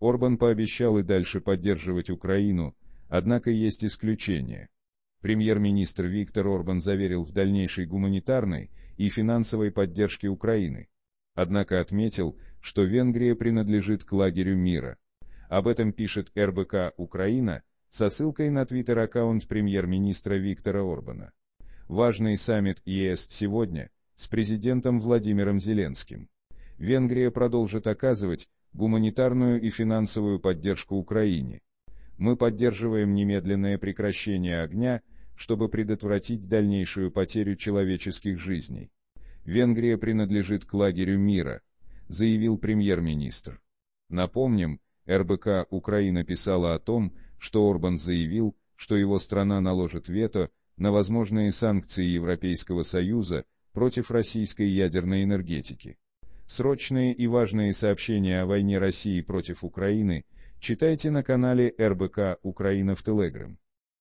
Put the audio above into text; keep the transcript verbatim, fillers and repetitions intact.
Орбан пообещал и дальше поддерживать Украину, однако есть исключения. Премьер-министр Виктор Орбан заверил в дальнейшей гуманитарной и финансовой поддержке Украины, однако отметил, что Венгрия принадлежит к лагерю мира. Об этом пишет эр бэ ка-Украина со ссылкой на твиттер-аккаунт премьер-министра Виктора Орбана. Важный саммит е эс сегодня с президентом Владимиром Зеленским. Венгрия продолжит оказывать гуманитарную и финансовую поддержку Украине. Мы поддерживаем немедленное прекращение огня, чтобы предотвратить дальнейшую потерю человеческих жизней. Венгрия принадлежит к лагерю мира, заявил премьер-министр. Напомним, эр бэ ка Украина писала о том, что Орбан заявил, что его страна наложит вето на возможные санкции Европейского Союза против российской ядерной энергетики. Срочные и важные сообщения о войне России против Украины читайте на канале эр бэ ка Украина в Telegram.